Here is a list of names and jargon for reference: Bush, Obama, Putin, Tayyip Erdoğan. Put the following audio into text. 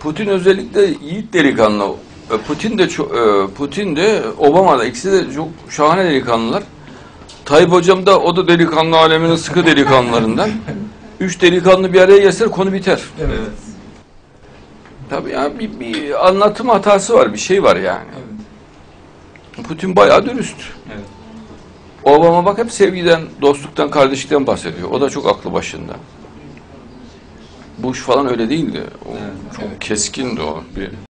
Putin özellikle yiğit delikanlı. Putin de Obama da ikisi de çok şahane delikanlılar. Tayyip hocam da o da delikanlı aleminin sıkı delikanlılarından. 3 delikanlı bir araya gelse konu biter. Evet. Tabii yani bir anlatım hatası var, bir şey var yani. Evet. Putin bayağı dürüst. Evet. Obama bak hep sevgiden, dostluktan, kardeşlikten bahsediyor. O da çok aklı başında. Bush falan öyle değildi. O, evet, çok evet, keskindi o. Bir...